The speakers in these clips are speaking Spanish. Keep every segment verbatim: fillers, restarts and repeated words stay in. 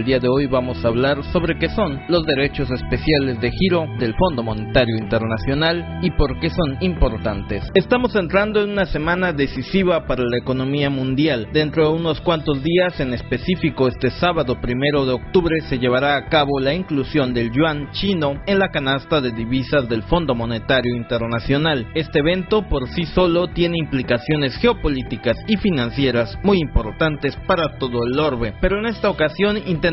El día de hoy vamos a hablar sobre qué son los derechos especiales de giro del Fondo Monetario Internacional y por qué son importantes. Estamos entrando en una semana decisiva para la economía mundial. Dentro de unos cuantos días, en específico este sábado primero de octubre, se llevará a cabo la inclusión del yuan chino en la canasta de divisas del Fondo Monetario Internacional. Este evento por sí solo tiene implicaciones geopolíticas y financieras muy importantes para todo el orbe, pero en esta ocasión intentaremos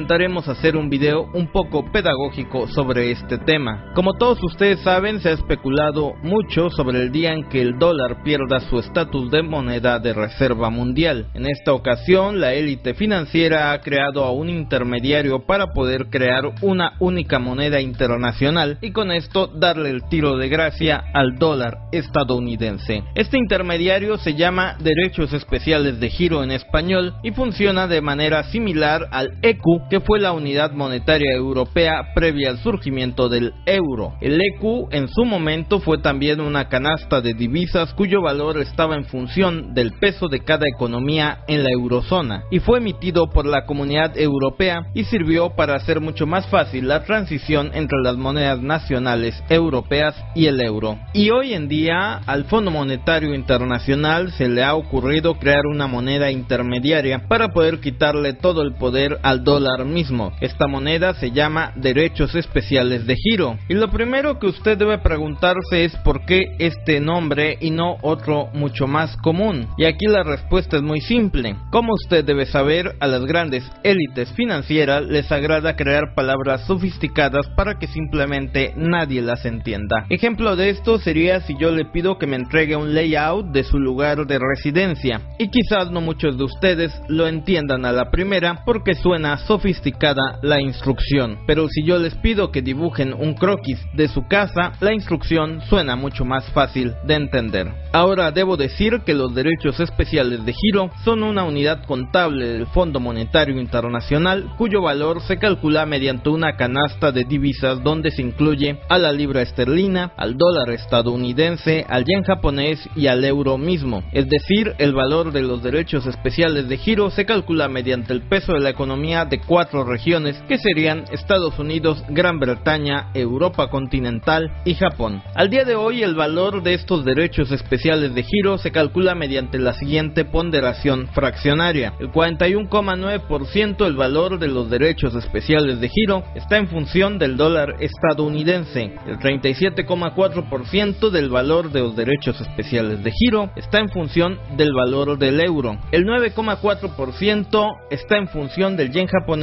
hacer un video un poco pedagógico sobre este tema. Como todos ustedes saben, se ha especulado mucho sobre el día en que el dólar pierda su estatus de moneda de reserva mundial. En esta ocasión, la élite financiera ha creado a un intermediario para poder crear una única moneda internacional y con esto darle el tiro de gracia al dólar estadounidense. Este intermediario se llama Derechos Especiales de Giro en español y funciona de manera similar al E C U, que fue la unidad monetaria europea previa al surgimiento del euro. El E C U en su momento fue también una canasta de divisas cuyo valor estaba en función del peso de cada economía en la eurozona y fue emitido por la Comunidad Europea y sirvió para hacer mucho más fácil la transición entre las monedas nacionales europeas y el euro. Y hoy en día al Fondo Monetario Internacional se le ha ocurrido crear una moneda intermediaria para poder quitarle todo el poder al dólar mismo. Esta moneda se llama Derechos Especiales de Giro y lo primero que usted debe preguntarse es por qué este nombre y no otro mucho más común. Y aquí la respuesta es muy simple. Como usted debe saber, a las grandes élites financieras les agrada crear palabras sofisticadas para que simplemente nadie las entienda. Ejemplo de esto sería si yo le pido que me entregue un layout de su lugar de residencia, y quizás no muchos de ustedes lo entiendan a la primera porque suena sofisticado sofisticada la instrucción, pero si yo les pido que dibujen un croquis de su casa, la instrucción suena mucho más fácil de entender. Ahora debo decir que los derechos especiales de giro son una unidad contable del Fondo Monetario Internacional cuyo valor se calcula mediante una canasta de divisas donde se incluye a la libra esterlina, al dólar estadounidense, al yen japonés y al euro mismo. Es decir, el valor de los derechos especiales de giro se calcula mediante el peso de la economía de cuatro regiones que serían Estados Unidos, Gran Bretaña, Europa continental y Japón. Al día de hoy el valor de estos derechos especiales de giro se calcula mediante la siguiente ponderación fraccionaria. El cuarenta y uno coma nueve por ciento del valor de los derechos especiales de giro está en función del dólar estadounidense. El treinta y siete coma cuatro por ciento del valor de los derechos especiales de giro está en función del valor del euro. El nueve coma cuatro por ciento está en función del yen japonés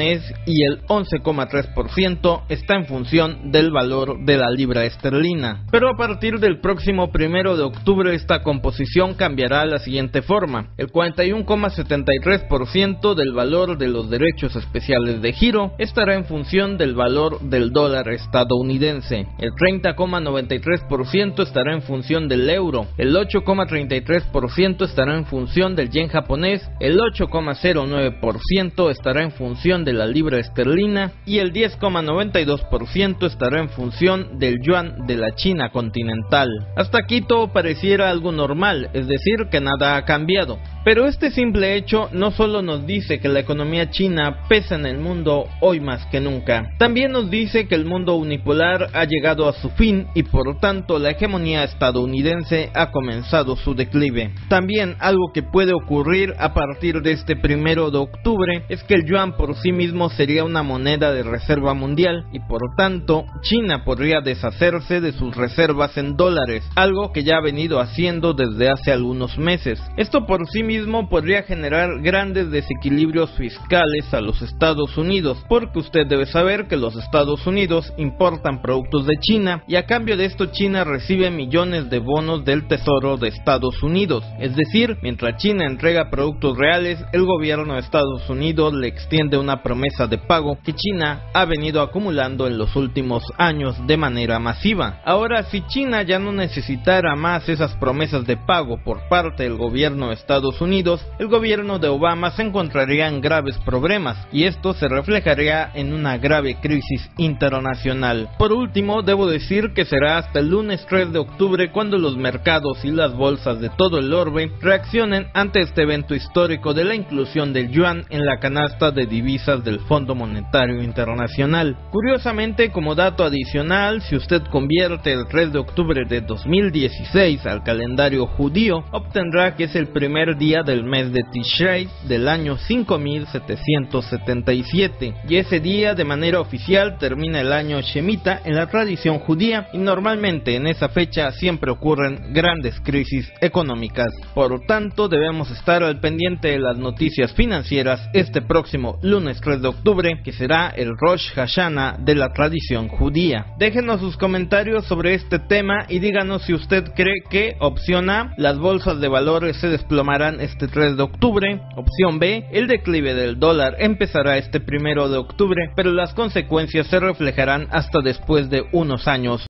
y el once coma tres por ciento está en función del valor de la libra esterlina. Pero a partir del próximo primero de octubre esta composición cambiará a la siguiente forma. El cuarenta y uno coma setenta y tres por ciento del valor de los derechos especiales de giro estará en función del valor del dólar estadounidense. El treinta coma noventa y tres por ciento estará en función del euro. El ocho coma treinta y tres por ciento estará en función del yen japonés. El ocho coma cero nueve por ciento estará en función de la libra esterlina y el diez coma noventa y dos por ciento estará en función del yuan de la China continental. Hasta aquí todo pareciera algo normal, es decir, que nada ha cambiado. Pero este simple hecho no solo nos dice que la economía china pesa en el mundo hoy más que nunca, también nos dice que el mundo unipolar ha llegado a su fin y por tanto la hegemonía estadounidense ha comenzado su declive. También algo que puede ocurrir a partir de este primero de octubre es que el yuan por sí mismo sería una moneda de reserva mundial y por tanto China podría deshacerse de sus reservas en dólares, algo que ya ha venido haciendo desde hace algunos meses. Esto por sí mismo podría generar grandes desequilibrios fiscales a los Estados Unidos, porque usted debe saber que los Estados Unidos importan productos de China y a cambio de esto China recibe millones de bonos del Tesoro de Estados Unidos. Es decir, mientras China entrega productos reales, el gobierno de Estados Unidos le extiende una promesa de pago que China ha venido acumulando en los últimos años de manera masiva. Ahora, si China ya no necesitara más esas promesas de pago por parte del gobierno de Estados Unidos, Unidos, el gobierno de Obama se encontraría en graves problemas y esto se reflejaría en una grave crisis internacional. Por último, debo decir que será hasta el lunes tres de octubre cuando los mercados y las bolsas de todo el orbe reaccionen ante este evento histórico de la inclusión del yuan en la canasta de divisas del Fondo Monetario Internacional. Curiosamente, como dato adicional, si usted convierte el tres de octubre de dos mil dieciséis al calendario judío, obtendrá que es el primer día del mes de Tishrei del año cinco mil setecientos setenta y siete, y ese día de manera oficial termina el año Shemita en la tradición judía, y normalmente en esa fecha siempre ocurren grandes crisis económicas. Por tanto, debemos estar al pendiente de las noticias financieras este próximo lunes tres de octubre, que será el Rosh Hashaná de la tradición judía. Déjenos sus comentarios sobre este tema y díganos si usted cree que opción A, las bolsas de valores se desplomarán este tres de octubre, opción B, el declive del dólar empezará este primero de octubre, pero las consecuencias se reflejarán hasta después de unos años.